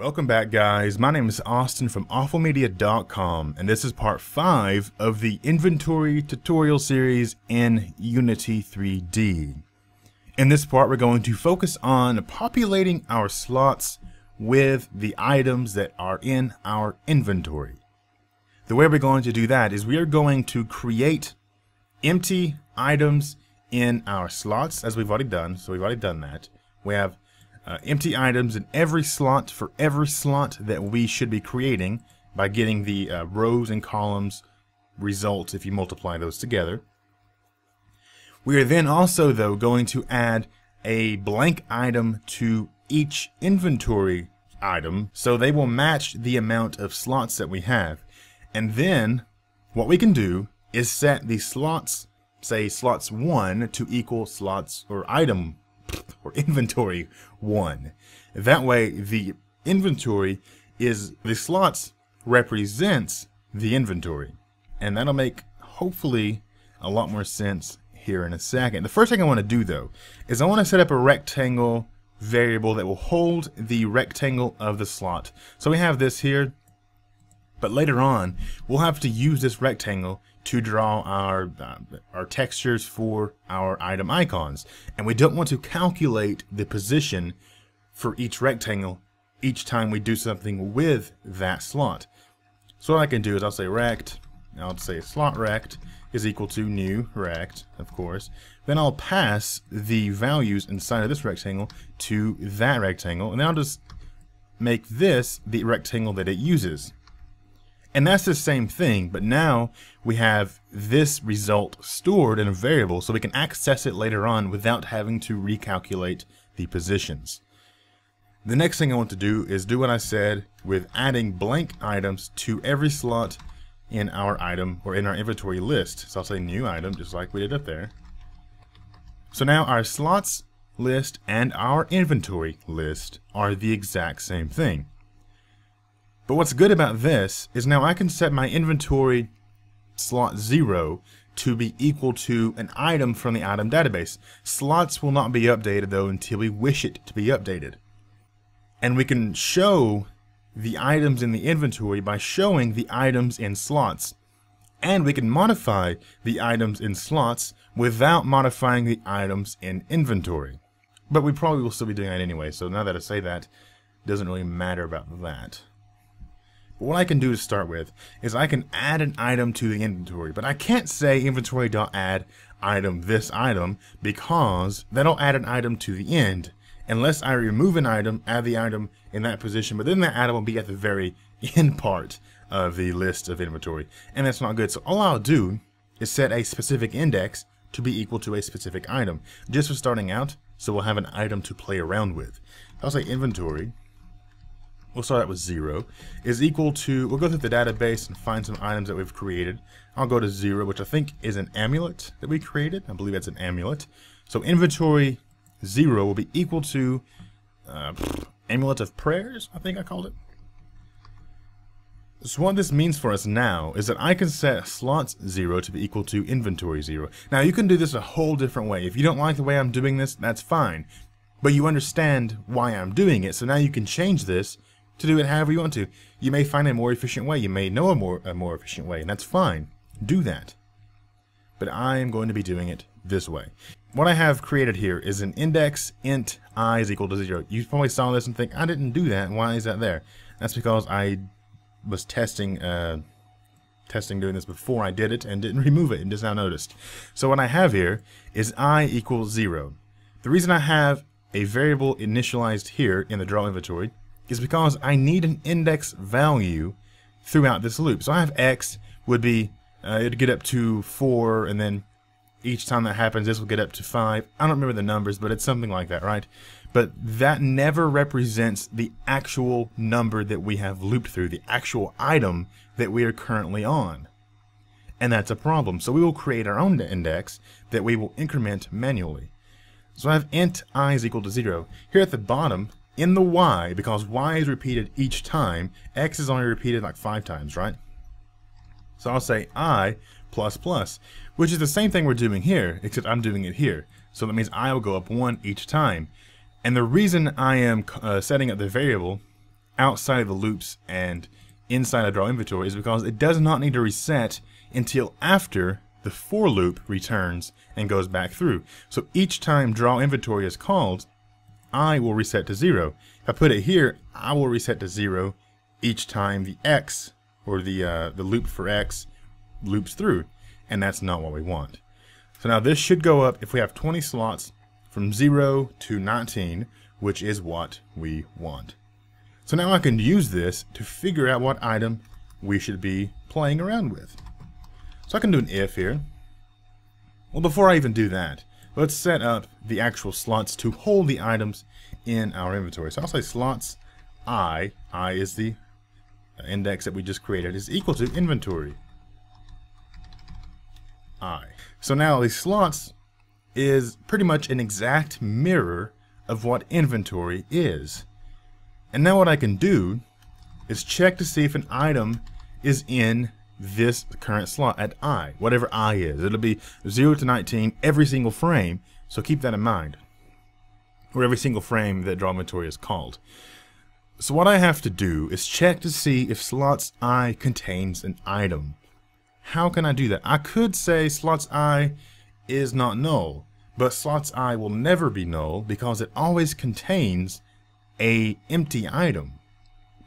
Welcome back, guys. My name is Austin from awfulmedia.com, and this is part 5 of the inventory tutorial series in Unity 3D. In this part, we're going to focus on populating our slots with the items that are in our inventory. The way we're going to do that is we are going to create empty items in our slots, as we've already done. So we've already done that. We have empty items in every slot for every slot that we should be creating by getting the rows and columns results if you multiply those together. We are then also, though, going to add a blank item to each inventory item so they will match the amount of slots that we have. And then what we can do is set the slots, say slots 1 to equal slots or item or inventory 1. That way the inventory is the slots represents the inventory, and that'll make hopefully a lot more sense here in a second. The first thing I want to do, though, is I want to set up a rectangle variable that will hold the rectangle of the slot. So we have this here, but later on we'll have to use this rectangle to draw our textures for our item icons, and we don't want to calculate the position for each rectangle each time we do something with that slot. So what I can do is I'll say rect, and I'll say slot rect is equal to new rect, of course. Then I'll pass the values inside of this rectangle to that rectangle, and I'll just make this the rectangle that it uses. And that's the same thing, but now we have this result stored in a variable so we can access it later on without having to recalculate the positions. The next thing I want to do is do what I said with adding blank items to every slot in our item or in our inventory list. So I'll say new item, just like we did up there. So now our slots list and our inventory list are the exact same thing. But what's good about this is now I can set my inventory slot 0 to be equal to an item from the item database. Slots will not be updated, though, until we wish it to be updated. And we can show the items in the inventory by showing the items in slots. And we can modify the items in slots without modifying the items in inventory. But we probably will still be doing that anyway, so now that I say that, it doesn't really matter about that. What I can do to start with is I can add an item to the inventory, but I can't say inventory.add item this item, because that'll add an item to the end unless I remove an item, add the item in that position, but then that item will be at the very end part of the list of inventory, and that's not good. So all I'll do is set a specific index to be equal to a specific item just for starting out, so we'll have an item to play around with. I'll say inventory, we'll start out with 0, is equal to, we'll go through the database and find some items that we've created. I'll go to 0, which I think is an amulet that we created. I believe that's an amulet. So inventory 0 will be equal to amulet of prayers, I think I called it. So what this means for us now is that I can set slots 0 to be equal to inventory 0. Now you can do this a whole different way. If you don't like the way I'm doing this, that's fine. But you understand why I'm doing it, so now you can change this to do it however you want to. You may find a more efficient way, you may know a more efficient way, and that's fine. Do that. But I am going to be doing it this way. What I have created here is an index int I is equal to 0. You probably saw this and think, I didn't do that, why is that there? That's because I was doing this before I did it and didn't remove it and just now noticed. So what I have here is I equals 0. The reason I have a variable initialized here in the draw inventory is because I need an index value throughout this loop. So I have x would be, it'd get up to 4, and then each time that happens this will get up to 5. I don't remember the numbers, but it's something like that, right? But that never represents the actual number that we have looped through, the actual item that we are currently on. And that's a problem. So we will create our own index that we will increment manually. So I have int I is equal to 0. Here at the bottom, in the y, because y is repeated each time, x is only repeated like 5 times, right? So I'll say I plus plus, which is the same thing we're doing here, except I'm doing it here. So that means I will go up 1 each time. And the reason I am setting up the variable outside of the loops and inside of draw inventory is because it does not need to reset until after the for loop returns and goes back through. So each time draw inventory is called, I will reset to 0. If I put it here, I will reset to 0 each time the x, or the loop for x, loops through, and that's not what we want. So now this should go up, if we have 20 slots, from 0 to 19, which is what we want. So now I can use this to figure out what item we should be playing around with. So I can do an if here. Well, before I even do that, let's set up the actual slots to hold the items in our inventory. So I'll say slots I is the index that we just created, is equal to inventory I. So now the slots is pretty much an exact mirror of what inventory is. And now what I can do is check to see if an item is in this current slot at I, whatever I is. It'll be 0 to 19 every single frame, so keep that in mind, or every single frame that draw inventory is called. So what I have to do is check to see if slots I contains an item. How can I do that? I could say slots I is not null, but slots I will never be null because it always contains a empty item,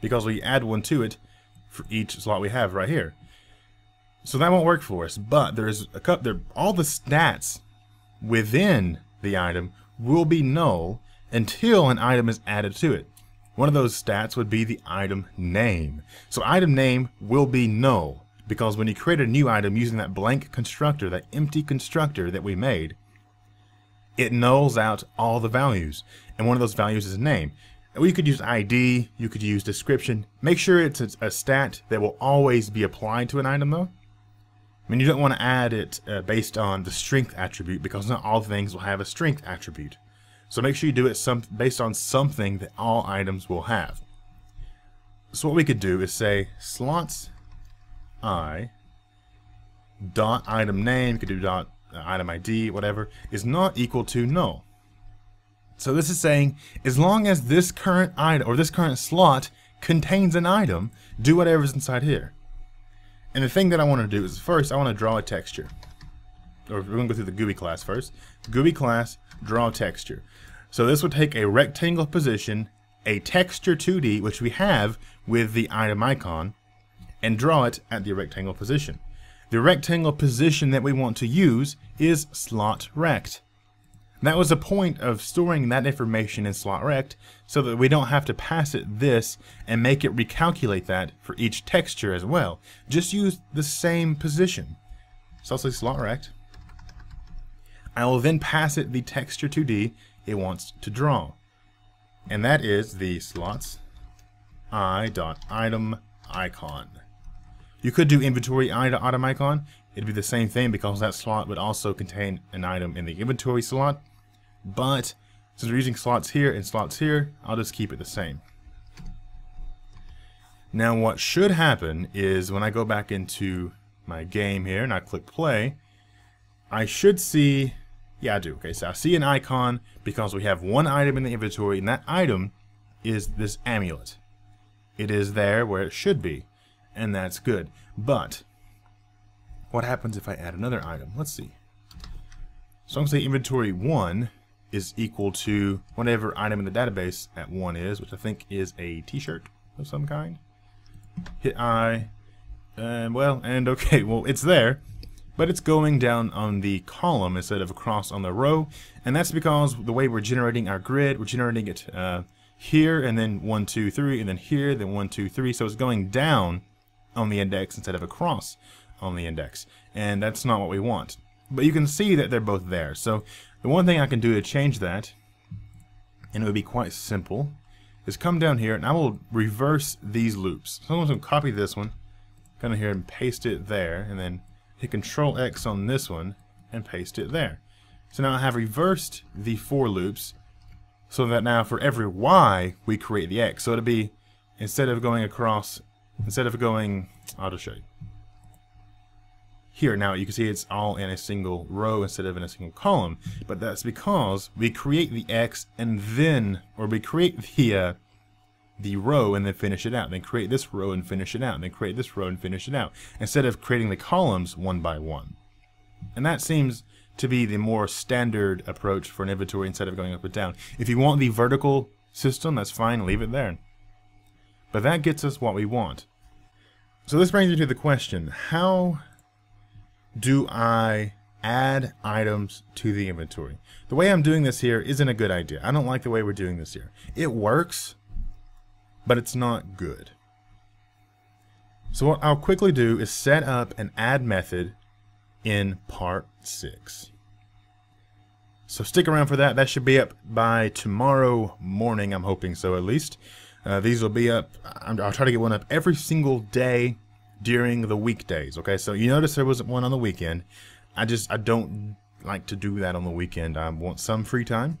because we add one to it for each slot we have right here. So that won't work for us, but there's a couple, all the stats within the item will be null until an item is added to it. One of those stats would be the item name. So item name will be null, because when you create a new item using that blank constructor, that empty constructor that we made, it nulls out all the values, and one of those values is name. You could use ID, you could use description. Make sure it's a stat that will always be applied to an item though. I mean, you don't want to add it based on the strength attribute, because not all things will have a strength attribute. So make sure you do it based on something that all items will have. So what we could do is say slots I dot item name, you could do dot item ID, whatever, is not equal to null. So this is saying as long as this current item or this current slot contains an item, do whatever's inside here. And the thing that I want to do is first I want to draw a texture. Or we're going to go through the GUI class first. GUI class, draw texture. So this would take a rectangle position, a texture 2D, which we have with the item icon, and draw it at the rectangle position. The rectangle position that we want to use is slot rect. That was the point of storing that information in slot rect, so that we don't have to pass it this and make it recalculate that for each texture as well. Just use the same position. So I'll say slot rect. I will then pass it the texture 2D it wants to draw. And that is the slots i.item icon. You could do inventory i.item icon. It'd be the same thing because that slot would also contain an item in the inventory slot. But since we're using slots here and slots here, I'll just keep it the same. Now what should happen is when I go back into my game here and I click play, I should see, yeah I do, okay, so I see an icon because we have one item in the inventory, and that item is this amulet. It is there where it should be, and that's good. But what happens if I add another item? Let's see. So I'm going to say inventory 1 is equal to whatever item in the database at 1 is, which I think is a t-shirt of some kind. Hit I, and well, and okay, well it's there, but it's going down on the column instead of across on the row, and that's because the way we're generating our grid, we're generating it here, and then 1, 2, 3, and then here, then 1, 2, 3, so it's going down on the index instead of across on the index, and that's not what we want. But you can see that they're both there, so the one thing I can do to change that, and it would be quite simple, is come down here, and I will reverse these loops. So I'm going to copy this one, come down here and paste it there, and then hit Control X on this one and paste it there. So now I have reversed the for loops, so that now for every y we create the x. So it'll be, instead of going across, instead of going, I'll just show you. Here now you can see it's all in a single row instead of in a single column, but that's because we create the x and then, or we create the row and then finish it out, and then create this row and finish it out, and then create this row and finish it out, instead of creating the columns one by one. And that seems to be the more standard approach for an inventory instead of going up and down. If you want the vertical system, that's fine, leave it there. But that gets us what we want. So this brings me to the question, how do I add items to the inventory? The way I'm doing this here isn't a good idea. I don't like the way we're doing this here. It works, but it's not good. So what I'll quickly do is set up an add method in part 6. So stick around for that. That should be up by tomorrow morning, I'm hoping so at least. These will be up, I'll try to get one up every single day during the weekdays, okay? So you notice there wasn't one on the weekend. I don't like to do that on the weekend. I want some free time.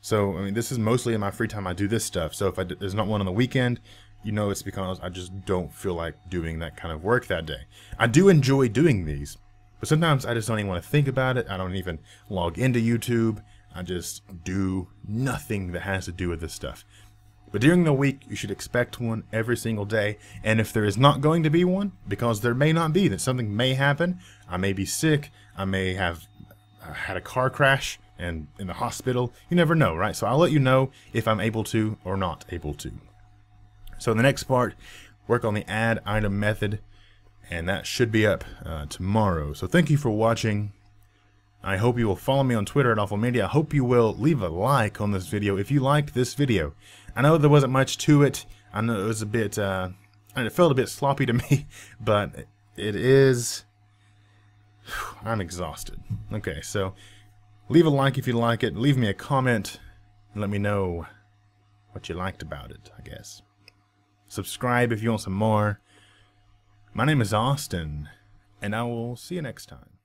So, I mean, this is mostly in my free time I do this stuff. So if there's not one on the weekend, you know it's because I just don't feel like doing that kind of work that day. I do enjoy doing these, but sometimes I just don't even want to think about it. I don't even log into YouTube. I just do nothing that has to do with this stuff. But during the week, you should expect one every single day. And if there is not going to be one, because there may not be, that something may happen. I may be sick. I may have had a car crash and in the hospital. You never know, right? So I'll let you know if I'm able to or not able to. So in the next part, work on the add item method. And that should be up tomorrow. So thank you for watching. I hope you will follow me on Twitter at awfulmedia. I hope you will leave a like on this video if you liked this video. I know there wasn't much to it. I know it was a bit, it felt a bit sloppy to me, but it is, I'm exhausted. Okay, so leave a like if you like it. Leave me a comment and let me know what you liked about it, I guess. Subscribe if you want some more. My name is Austin, and I will see you next time.